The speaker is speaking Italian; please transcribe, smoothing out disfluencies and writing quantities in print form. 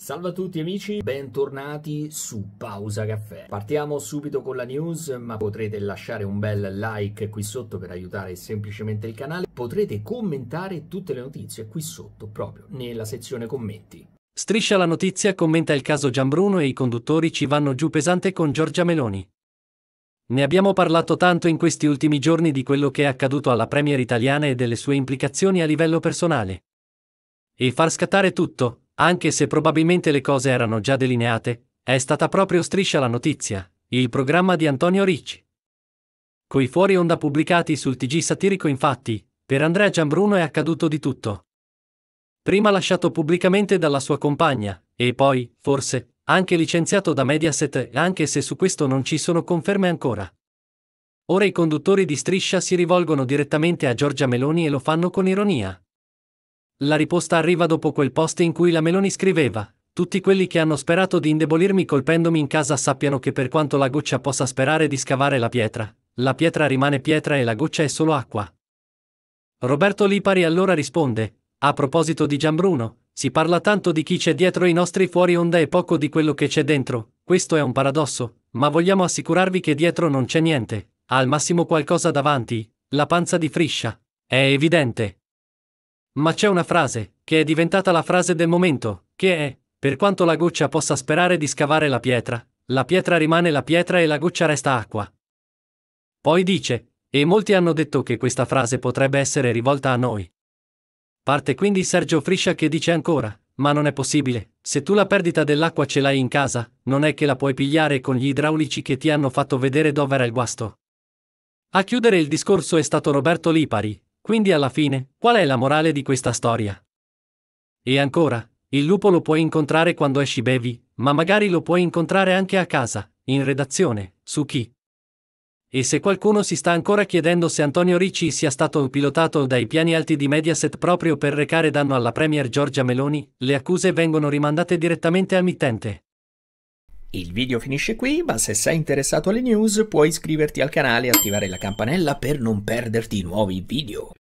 Salve a tutti amici, bentornati su Pausa Caffè. Partiamo subito con la news, ma potrete lasciare un bel like qui sotto per aiutare semplicemente il canale. Potrete commentare tutte le notizie qui sotto, proprio nella sezione commenti. Striscia la notizia commenta il caso Giambruno e i conduttori ci vanno giù pesante con Giorgia Meloni. Ne abbiamo parlato tanto in questi ultimi giorni di quello che è accaduto alla premier italiana e delle sue implicazioni a livello personale. E far scattare tutto, anche se probabilmente le cose erano già delineate, è stata proprio Striscia la notizia, il programma di Antonio Ricci. Coi fuori onda pubblicati sul TG satirico infatti, per Andrea Giambruno è accaduto di tutto. Prima lasciato pubblicamente dalla sua compagna, e poi, forse, anche licenziato da Mediaset, anche se su questo non ci sono conferme ancora. Ora i conduttori di Striscia si rivolgono direttamente a Giorgia Meloni e lo fanno con ironia. La riposta arriva dopo quel post in cui la Meloni scriveva: tutti quelli che hanno sperato di indebolirmi colpendomi in casa sappiano che per quanto la goccia possa sperare di scavare la pietra rimane pietra e la goccia è solo acqua. Roberto Lipari allora risponde: a proposito di Giambruno, si parla tanto di chi c'è dietro i nostri fuori onda e poco di quello che c'è dentro, questo è un paradosso, ma vogliamo assicurarvi che dietro non c'è niente, al massimo qualcosa davanti, la panza di Friscia, è evidente. Ma c'è una frase, che è diventata la frase del momento, che è: per quanto la goccia possa sperare di scavare la pietra rimane la pietra e la goccia resta acqua. Poi dice, e molti hanno detto che questa frase potrebbe essere rivolta a noi. Parte quindi Sergio Friscia che dice ancora, ma non è possibile, se tu la perdita dell'acqua ce l'hai in casa, non è che la puoi pigliare con gli idraulici che ti hanno fatto vedere dove era il guasto. A chiudere il discorso è stato Roberto Lipari. Quindi alla fine, qual è la morale di questa storia? E ancora, il lupo lo puoi incontrare quando esci bevi, ma magari lo puoi incontrare anche a casa, in redazione, su Chi. E se qualcuno si sta ancora chiedendo se Antonio Ricci sia stato pilotato dai piani alti di Mediaset proprio per recare danno alla premier Giorgia Meloni, le accuse vengono rimandate direttamente al mittente. Il video finisce qui, ma se sei interessato alle news puoi iscriverti al canale e attivare la campanella per non perderti nuovi video.